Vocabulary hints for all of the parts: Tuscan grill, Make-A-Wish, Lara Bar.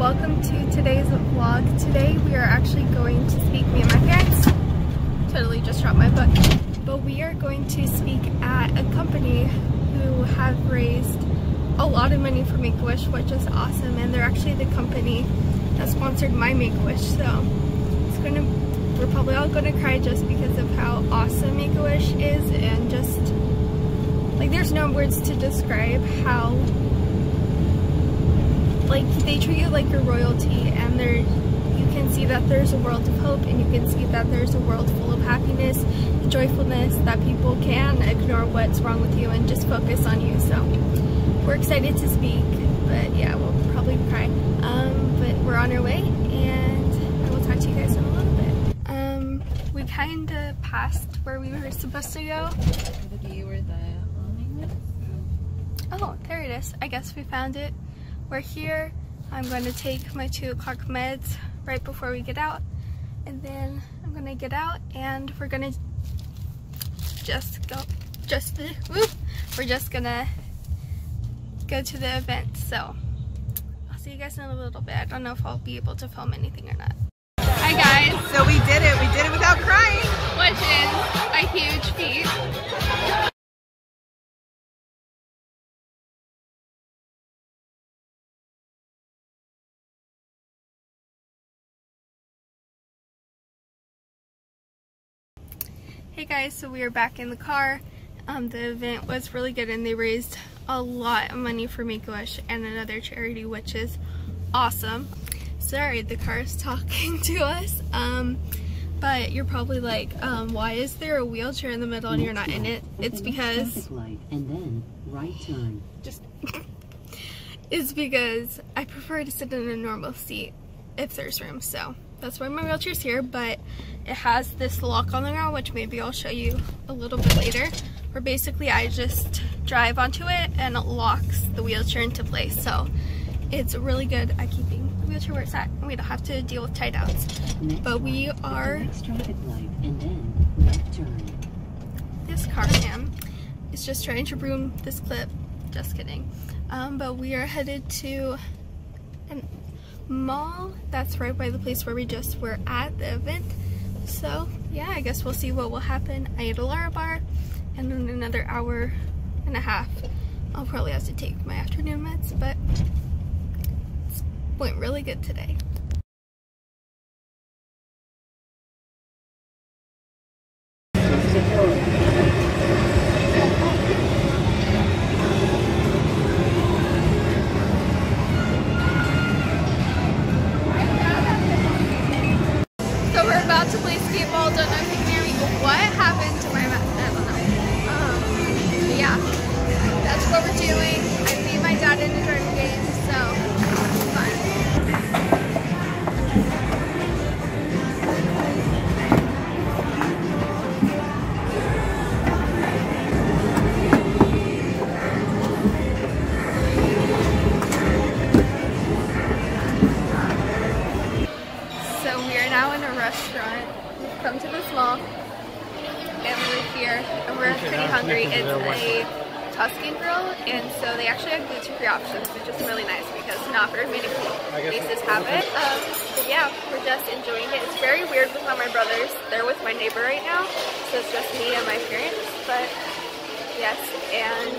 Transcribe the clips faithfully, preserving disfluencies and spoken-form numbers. Welcome to today's vlog. Today we are actually going to speak, me and my parents, totally just dropped my book, but we are going to speak at a company who have raised a lot of money for Make-A-Wish, which is awesome, and they're actually the company that sponsored my Make-A-Wish, so it's gonna, we're probably all gonna cry just because of how awesome Make-A-Wish is, and just, like, there's no words to describe how, like, they treat you like your royalty, and there, you can see that there's a world of hope, and you can see that there's a world full of happiness, joyfulness, that people can ignore what's wrong with you and just focus on you. So we're excited to speak, but yeah, we'll probably cry, um, but we're on our way, and I will talk to you guys in a little bit. Um, we kind of passed where we were supposed to go. You were the Oh, there it is. I guess we found it. We're here. I'm going to take my two o'clock meds right before we get out, and then I'm going to get out, and we're going to just go, just, whoop, we're just going to go to the event, so I'll see you guys in a little bit. I don't know if I'll be able to film anything or not. Hi guys! So we did it! We did it without crying! Which is a huge feat. Hey guys, so we are back in the car. Um, the event was really good, and they raised a lot of money for Make-A-Wish and another charity, which is awesome. Sorry, the car is talking to us, um, but you're probably like, um, why is there a wheelchair in the middle and you're not in it? It's because... and then right turn. Just... It's because I prefer to sit in a normal seat if there's room, so... That's why my wheelchair's here, but it has this lock on the ground, which maybe I'll show you a little bit later, where basically I just drive onto it and it locks the wheelchair into place. So it's really good at keeping the wheelchair where it's at, and we don't have to deal with tie downs. Next but we are, next traffic light and then left turn. This car cam is just trying to ruin this clip, just kidding. Um, but we are headed to an mall that's right by the place where we just were at the event, so yeah, I guess we'll see what will happen. I ate a Lara Bar, and in another hour and a half I'll probably have to take my afternoon meds, but it's went really good today. About to play skateball, don't know if you can hear me, but what happened to my mouth? I don't know. Um, yeah, that's what we're doing. I beat my dad in a dirty game, so it's fun. So we are now in a restaurant. We've come to this mall, and we're here, and we're pretty hungry. It's a Tuscan grill, and so they actually have gluten-free options, which is really nice because not very many places have it. Um, but yeah, we're just enjoying it. It's very weird without my brothers. They're with my neighbor right now, so it's just me and my parents. But yes, and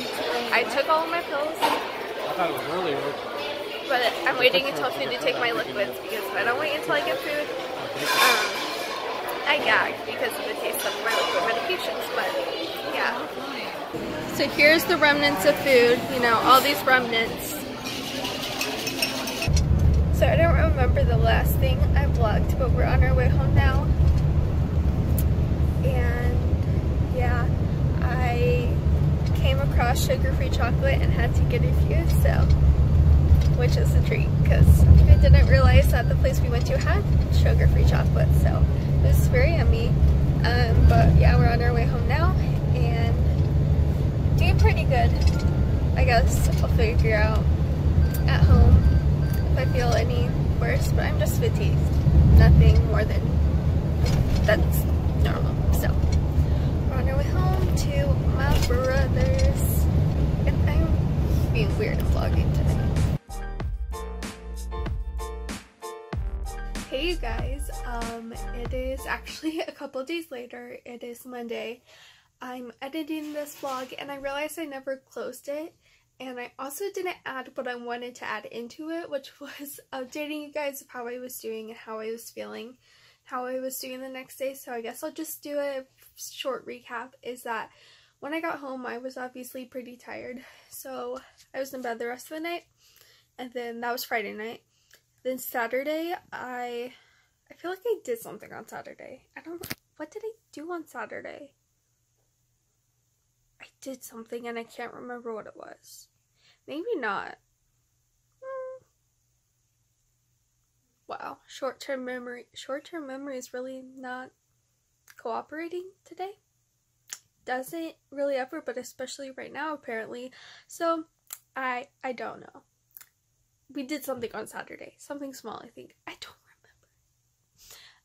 I took all of my pills. I thought it was really weird. But I'm waiting until food to take my liquids, because if I don't wait until I get food, Um, I gagged because of the taste of my liquid medications, but yeah. So here's the remnants of food, you know, all these remnants. So I don't remember the last thing I vlogged, but we're on our way home now. And yeah, I came across sugar-free chocolate and had to get a few, so, which is a treat, because I didn't realize that the place we went to had sugar-free chocolate, so it was very yummy. Um, but yeah, we're on our way home now, and doing pretty good. I guess I'll figure out at home if I feel any worse, but I'm just fatigued. Nothing more than that's normal, so we're on our way home to my brother's, and I'm being weird vlogging today. guys. Um, it is actually a couple days later. It is Monday. I'm editing this vlog and I realized I never closed it. And I also didn't add what I wanted to add into it, which was updating you guys of how I was doing and how I was feeling, how I was doing the next day. So I guess I'll just do a short recap, is that when I got home, I was obviously pretty tired. So I was in bed the rest of the night. And then that was Friday night. Then Saturday, I I feel like I did something on Saturday. I don't know. What did I do on Saturday? I did something and I can't remember what it was. Maybe not. Mm. Wow. Short-term memory. Short-term memory is really not cooperating today. Doesn't really ever, but especially right now, apparently. So, I I don't know. We did something on Saturday. Something small, I think. I don't remember.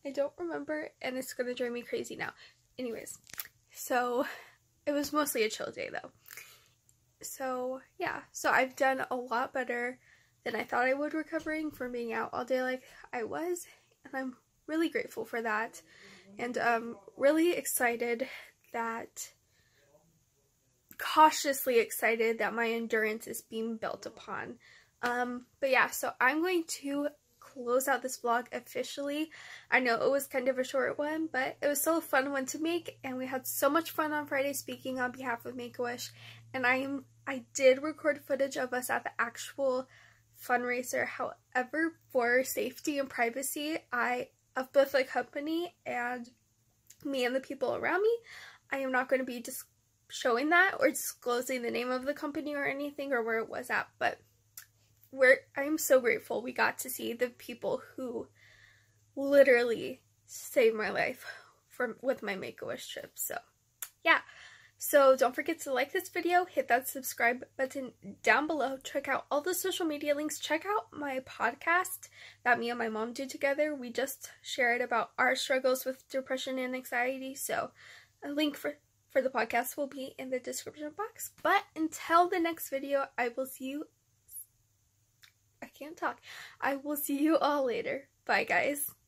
I don't remember, and it's gonna drive me crazy now. Anyways, so it was mostly a chill day, though. So, yeah. So I've done a lot better than I thought I would recovering from being out all day like I was, and I'm really grateful for that. And um, really excited that... cautiously excited that my endurance is being built upon. Um, but yeah, so I'm going to close out this vlog officially. I know it was kind of a short one, but it was still a fun one to make, and we had so much fun on Friday speaking on behalf of Make-A-Wish, and I am I did record footage of us at the actual fundraiser. However, for safety and privacy, I of both the company and me and the people around me, I am not going to be just showing that or disclosing the name of the company or anything or where it was at, but We're, I'm so grateful we got to see the people who literally saved my life from with my Make-A-Wish trip. So, yeah. So, don't forget to like this video. Hit that subscribe button down below. Check out all the social media links. Check out my podcast that me and my mom do together. We just shared about our struggles with depression and anxiety. So, a link for... for the podcast will be in the description box. But until the next video, I will see you I can't talk. I will see you all later. Bye, guys.